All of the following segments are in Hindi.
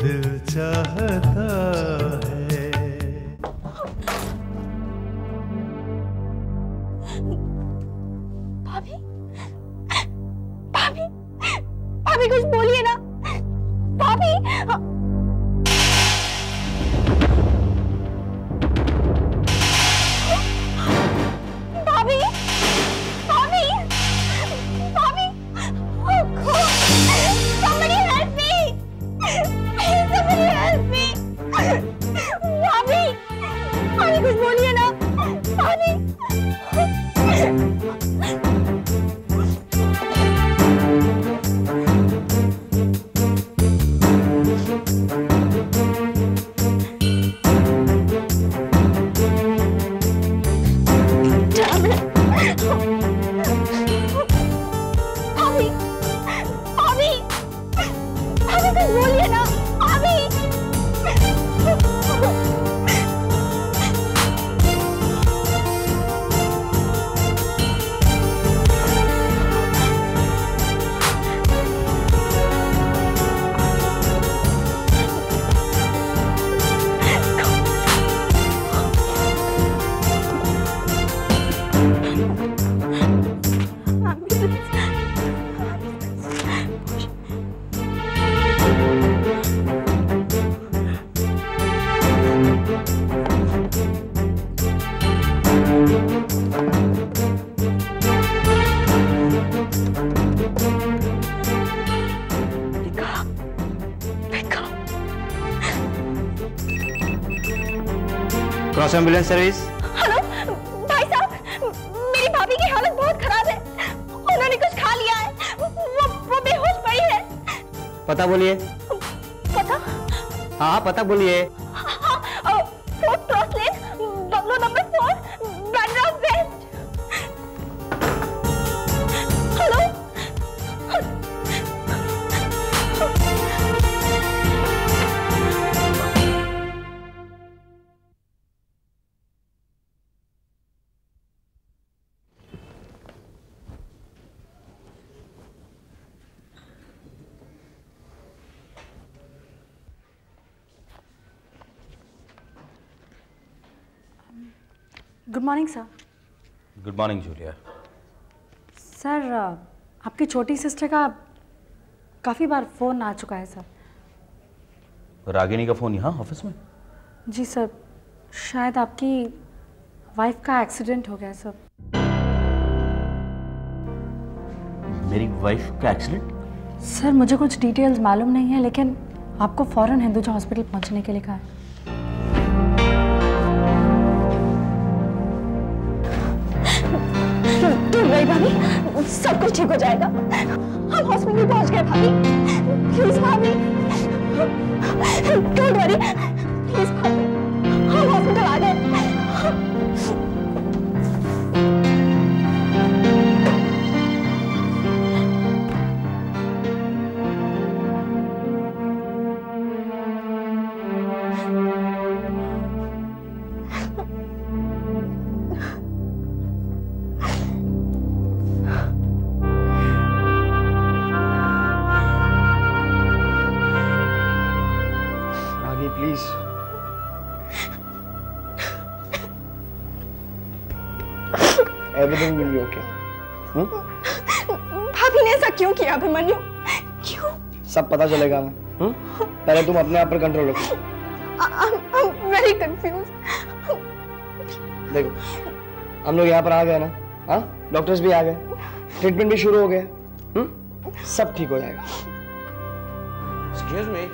दिल चाहता है। भाभी, भाभी, भाभी कुछ बोलिए ना। भाभी, भाभी, भाभी, भाभी, oh God, somebody help me, somebody help me, भाभी, भाभी कुछ बोलिए ना, भाभी। Ambulance service. हेलो भाई साहब, मेरी भाभी की हालत बहुत खराब है। उन्होंने कुछ खा लिया है, वो बेहोश पड़ी है। पता बोलिए। पता? हाँ पता बोलिए। Fourth cross lane, bungalow number 4, Bandra west. Hello, good morning sir. Good morning Julia. Sir, आपकी छोटी सिस्टर का काफ़ी बार फ़ोन आ चुका है सर। रागिनी का फ़ोन यहाँ ऑफिस में? जी सर, शायद आपकी वाइफ का एक्सीडेंट हो गया सर। मेरी वाइफ का एक्सीडेंट? सर मुझे कुछ डिटेल्स मालूम नहीं है, लेकिन आपको फ़ौरन हिंदूजा हॉस्पिटल पहुँचने के लिए कहा है। भाभी सब कुछ ठीक हो जाएगा, हम हॉस्पिटल पहुंच गए। भाभी प्लीज, भाभी डोंट वरी, प्लीज भाभी हम हॉस्पिटल आ गए। भाभी ने ऐसा क्यों किया अभिमन्यु? क्यों? सब पता चलेगा ना। पहले तुम अपने आप पर कंट्रोल रखो। I'm very confused. देखो, हम लोग यहाँ पर आ गए ना, हाँ डॉक्टर्स भी आ गए, ट्रीटमेंट भी शुरू हो गया, सब ठीक हो जाएगा। Excuse me,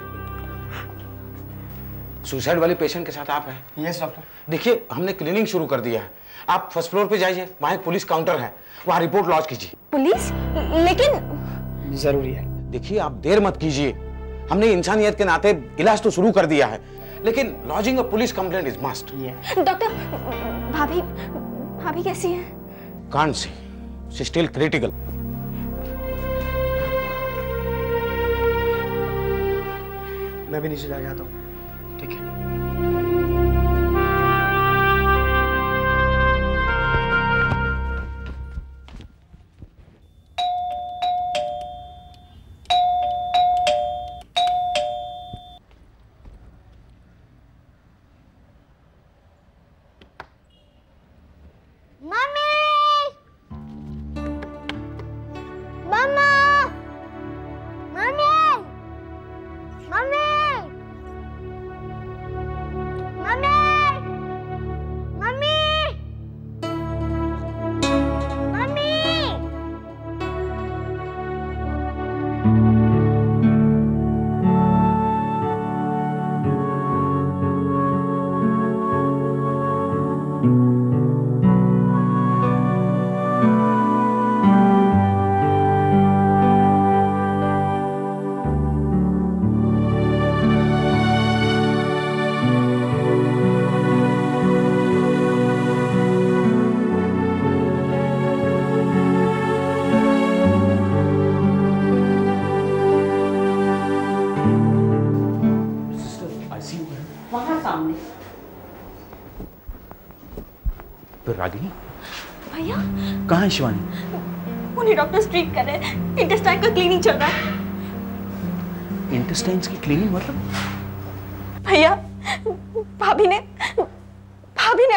सुसाइड वाले पेशेंट के साथ आप हैं? Yes doctor. देखिए हमने क्लीनिंग शुरू कर दिया है, आप फर्स्ट फ्लोर पे जाइए, वहाँ एक पुलिस काउंटर है, वहाँ रिपोर्ट लॉन्च कीजिए। पुलिस? लेकिन जरूरी है। देखिए आप देर मत कीजिए, हमने इंसानियत के नाते इलाज तो शुरू कर दिया है, लेकिन lodging of police complaint is must. Doctor, भाभी, भाभी कैसी है? Can't see, she is still critical. मैं भी नीचे जाके आता हूँ। रागिनी भैया कहाँ है शिवानी? उन्हें डॉक्टर्स ट्रीट कर रहे हैं। इंटेस्टाइन का क्लीनिंग चल रहा है। इंटेस्टाइन्स की क्लीनिंग मतलब? भैया भाभी ने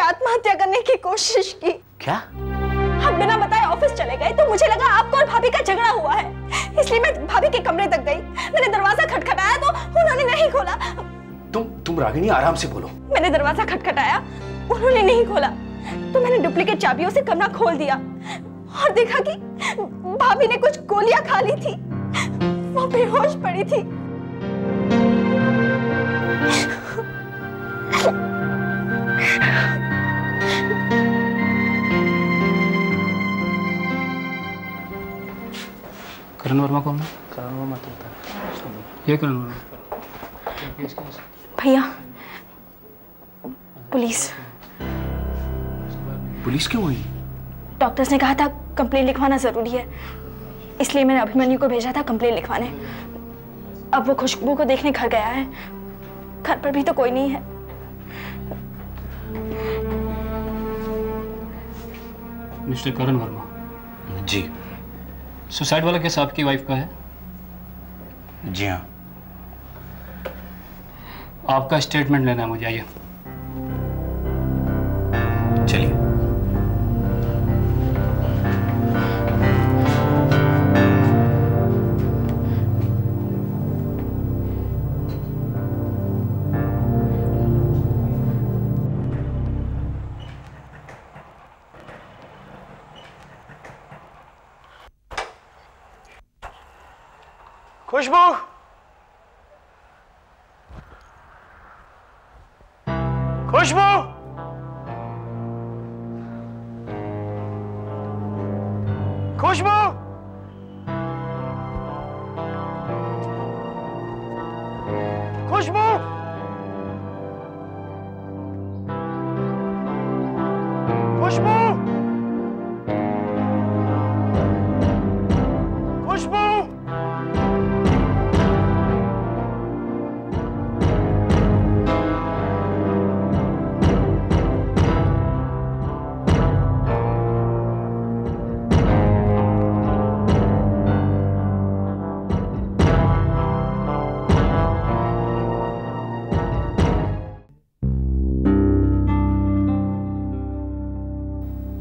आत्महत्या करने की कोशिश की। क्या? हम बिना बताए ऑफिस चले गए तो मुझे लगा आपको और भाभी का झगड़ा हुआ है, इसलिए मैं भाभी के कमरे तक गई। मैंने दरवाजा खटखटाया तो उन्होंने नहीं खोला। तुम रागिनी आराम से बोलो। मैंने दरवाजा खटखटाया, उन्होंने नहीं खोला तो मैंने डुप्लीकेट चाबियों से कमरा खोल दिया और देखा कि भाभी ने कुछ गोलियां खा ली थी। वो बेहोश पड़ी थी। करण वर्मा कौन है? करण वर्मा ये करण वर्मा। भैया पुलिस क्यों आई? डॉक्टर्स ने कहा था कंप्लेन लिखवाना जरूरी है, इसलिए मैंने अभिमन्यु को भेजा था कंप्लेन लिखवाने। अब वो खुशबू को देखने घर गया है। घर पर भी तो कोई नहीं है। मिस्टर करण वर्मा जी, सुसाइड वाला केस आपकी वाइफ का है? जी हाँ। आपका स्टेटमेंट लेना है मुझे। आइए चलिए। खुशबू, खुशबू, खुशबू, खुशबू।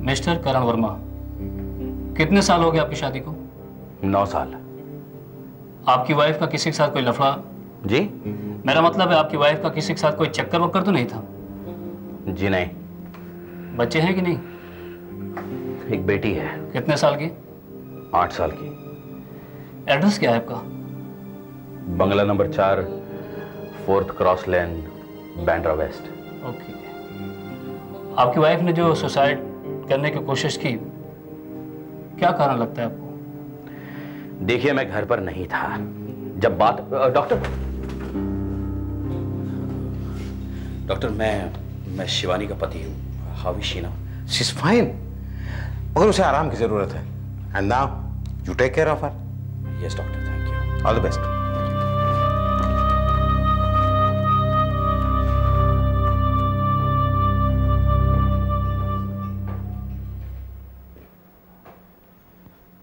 मिस्टर करण वर्मा, कितने साल हो गए आपकी शादी को? 9 साल। आपकी वाइफ का किसी के साथ कोई लफड़ा? जी, मेरा मतलब है आपकी वाइफ का किसी के साथ कोई चक्कर वक्कर तो नहीं था? जी नहीं। बच्चे हैं कि नहीं? एक बेटी है। कितने साल की? 8 साल की। एड्रेस क्या है आपका? बंगला number 4, 4th Cross Lane, Bandra west. Okay. आपकी वाइफ ने जो सुसाइड करने की कोशिश की, क्या कारण लगता है आपको? देखिए, मैं घर पर नहीं था जब बात डॉक्टर मैं शिवानी का पति हूँ। How is she now? She is fine, और उसे आराम की जरूरत है। And now you take care of her. Yes doctor, thank you, all the best.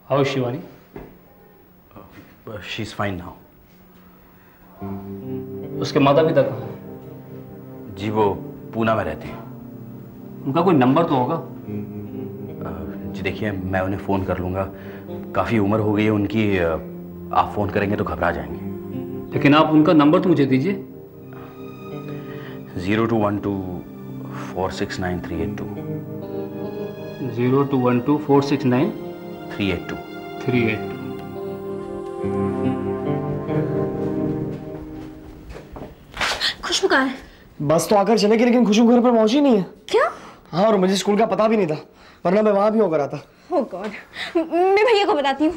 How is Shivani? She's fine now. उसके माता पिता कहाँ हैं? जी वो पूना में रहते हैं। उनका कोई नंबर तो होगा? जी देखिए, मैं उन्हें फ़ोन कर लूँगा। काफ़ी उम्र हो गई है उनकी। आप फ़ोन करेंगे तो घबरा जाएंगे। लेकिन आप उनका नंबर तो मुझे दीजिए। 0212469382 0212469382। खुशबू कहाँ है? बस तो आकर चले गई, लेकिन खुशबू घर पर पहुंची नहीं है। क्या? हाँ, और मुझे स्कूल का पता भी नहीं था, वरना मैं वहां भी होकर आता। Oh God, मैं भैया को बताती हूँ।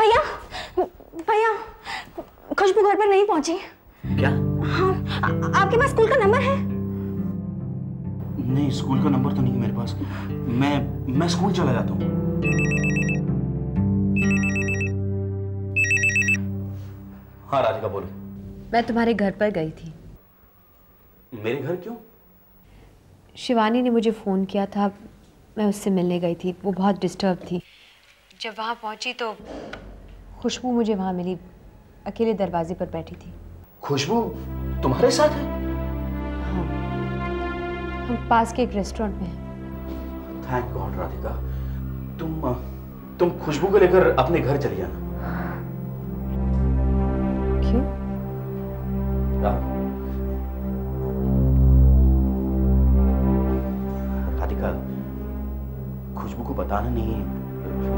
भैया, भैया, खुशबू घर पर नहीं पहुंची। क्या? हाँ, आपके पास स्कूल का नंबर है? नहीं, स्कूल का नंबर तो नहीं है मेरे पास। मैं स्कूल चला जाता हूँ। हाँ राधिका बोलो। मैं तुम्हारे घर पर गई थी। मेरे घर क्यों? शिवानी ने मुझे फ़ोन किया था, मैं उससे मिलने गई थी। वो बहुत डिस्टर्ब थी। जब वहाँ पहुँची तो खुशबू मुझे वहाँ मिली, अकेले दरवाजे पर बैठी थी। खुशबू तुम्हारे साथ है? हाँ, हम पास के एक रेस्टोरेंट में हैं। Thank God Radhika. तुम खुशबू को लेकर अपने घर चली जाना। क्यों? राधिका, खुशबू को बताना नहीं,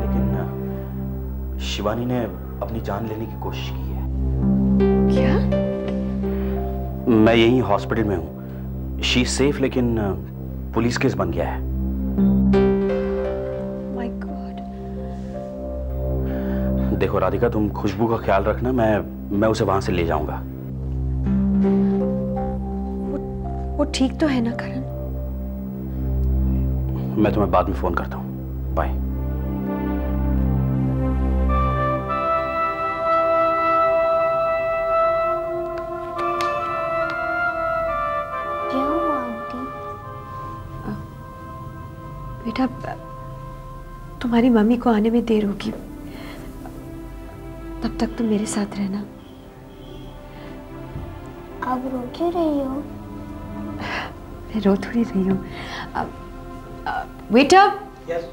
लेकिन शिवानी ने अपनी जान लेने की कोशिश की है। क्या? मैं यहीं हॉस्पिटल में हूँ। शी सेफ, लेकिन पुलिस केस बन गया है। My God. देखो राधिका, तुम खुशबू का ख्याल रखना। मैं उसे वहां से ले जाऊंगा। वो ठीक तो है ना करण? मैं तुम्हें बाद में फोन करता हूँ। बाय। बेटा, तुम्हारी मम्मी को आने में देर होगी, तब तक तुम मेरे साथ रहना। आप रो क्यों रही हो? मैं रो थोड़ी रही हूँ। बेटा। Yes.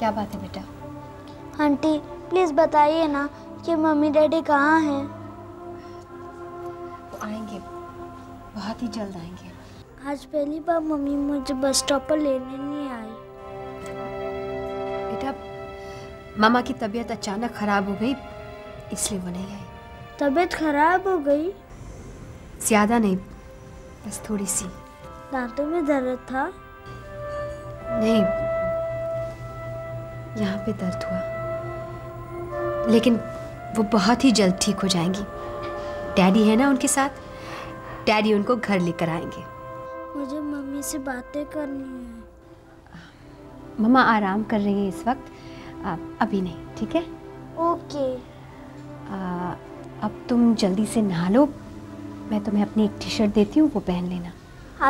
क्या बात है बेटा? आंटी प्लीज बताइए ना कि मम्मी डैडी कहाँ हैं? वो आएंगे, बहुत ही जल्द आएंगे। आज पहली बार मम्मी मुझे बस स्टॉप पर लेने नहीं आई। बेटा, मामा की तबीयत अचानक खराब हो गई, इसलिए वो नहीं आई। तबीयत खराब हो गई? ज्यादा नहीं, बस थोड़ी सी। दांतों में दर्द था? नहीं, यहाँ पे दर्द हुआ, लेकिन वो बहुत ही जल्द ठीक हो जाएंगी। डैडी है ना उनके साथ, डैडी उनको घर लेकर आएंगे। मुझे मम्मी से बातें करनी है। मम्मा आराम कर रही है इस वक्त, अभी नहीं, ठीक है? ओके। अब तुम जल्दी से नहा लो। मैं तुम्हें अपनी एक टी शर्ट देती हूँ, वो पहन लेना।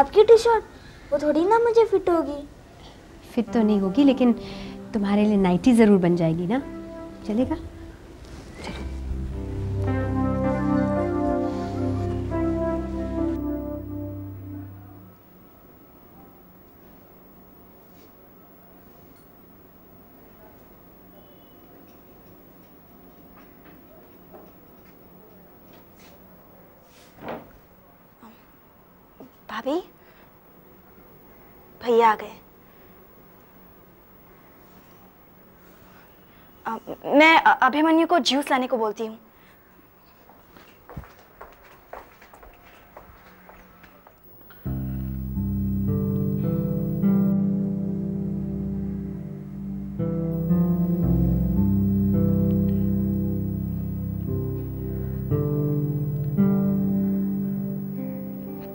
आपकी टी शर्ट? वो थोड़ी ना मुझे फिट होगी। फिट तो नहीं होगी, लेकिन तुम्हारे लिए नाइटी जरूर बन जाएगी ना। चलेगा? चलो। भाभी, भैया आ गए। मैं अभिमन्यु को जूस लाने को बोलती हूँ।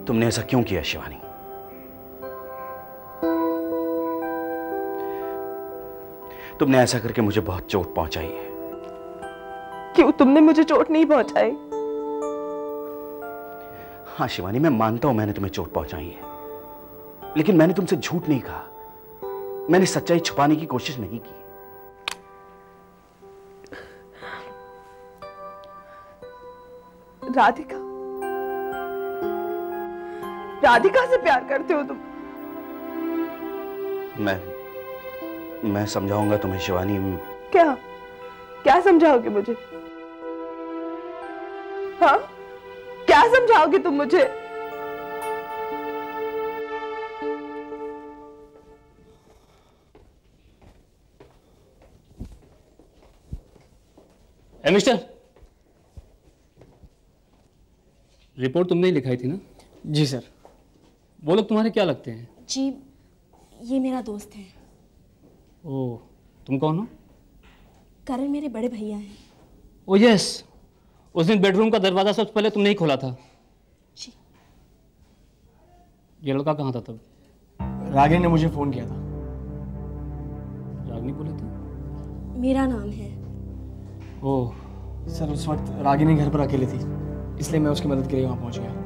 तुमने ऐसा क्यों किया शिवानी? तुमने ऐसा करके मुझे बहुत चोट पहुंचाई है। क्यों? तुमने मुझे चोट नहीं पहुंचाई। हाँ शिवानी, मैं मानता हूं मैंने तुम्हें चोट पहुंचाई है, लेकिन मैंने तुमसे झूठ नहीं कहा। मैंने सच्चाई छुपाने की कोशिश नहीं की। राधिका, राधिका से प्यार करते हो तुम। मैं समझाऊंगा तुम्हें शिवानी। क्या क्या समझाओगे मुझे? हाँ, क्या समझाओगे तुम मुझे? मिस्टर, रिपोर्ट तुमने ही लिखाई थी ना? जी सर। वो लोग तुम्हारे क्या लगते हैं? जी, ये मेरा दोस्त है। ओ, तुम कौन हो? करण मेरे बड़े भैया हैं। ओ यस, उस दिन बेडरूम का दरवाजा सबसे पहले तुमने ही खोला था। जी। ये लड़का कहाँ था तब? रागिनी ने मुझे फोन किया था। रागिनी बोले थे? मेरा नाम है। ओह सर, उस वक्त रागिनी घर पर अकेली थी, इसलिए मैं उसकी मदद के लिए वहाँ पहुँच गया।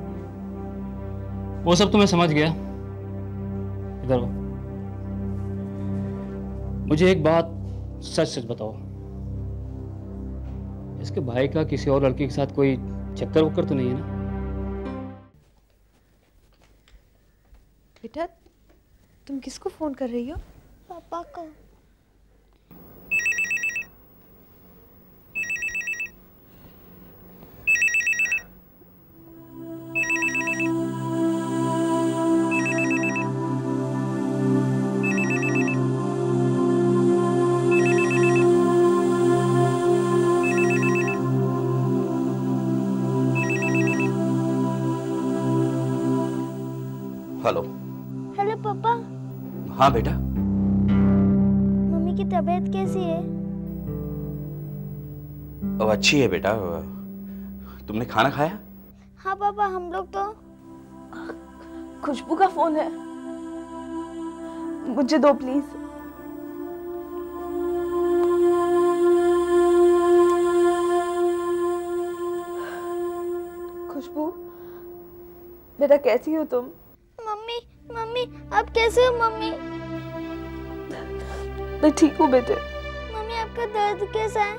वो सब तो मैं समझ गया। इधर आओ। मुझे एक बात सच सच बताओ, इसके भाई का किसी और लड़की के साथ कोई चक्कर वक्कर तो नहीं है ना? बेटा, तुम किसको फोन कर रही हो? पापा को। हाँ बेटा। मम्मी की तबीयत कैसी है? अब अच्छी है बेटा। तुमने खाना खाया? हाँ पापा, हम लोग तो। खुशबू का फोन है, मुझे दो प्लीज। खुशबू बेटा, कैसी हो तुम? मम्मी मम्मी आप कैसे हो मम्मी? मैं ठीक हूँ बेटे। मम्मी आपका दर्द कैसा है?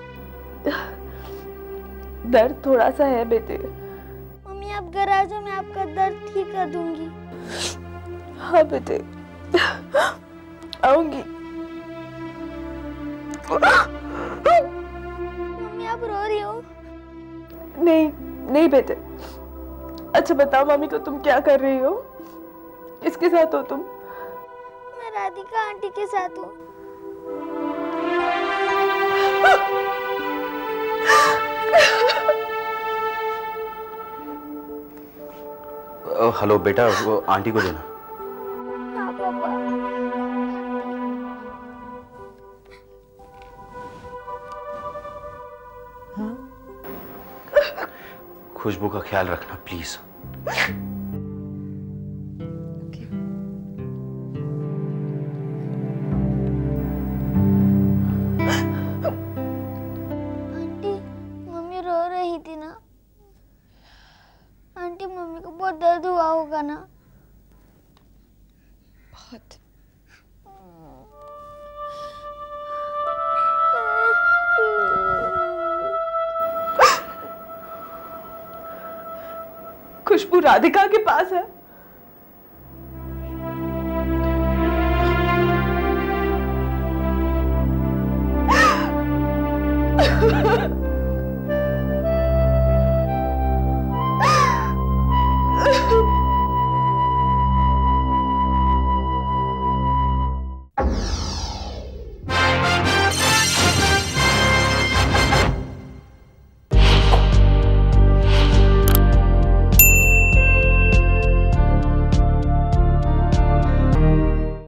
दर्द थोड़ा सा है बेटे। मम्मी आप घर आ जाओ, मैं आपका दर्द ठीक कर दूंगी। हाँ बेटे, आऊंगी। मम्मी आप रो रही हो? नहीं नहीं बेटे। अच्छा बताओ मम्मी को तुम क्या कर रही हो? इसके साथ हो तुम? मैं राधिका आंटी के साथ हूँ। हेलो बेटा, वो आंटी को देना। हाँ पापा। हाँ? खुशबू का ख्याल रखना प्लीज। खुशबू राधिका के पास है।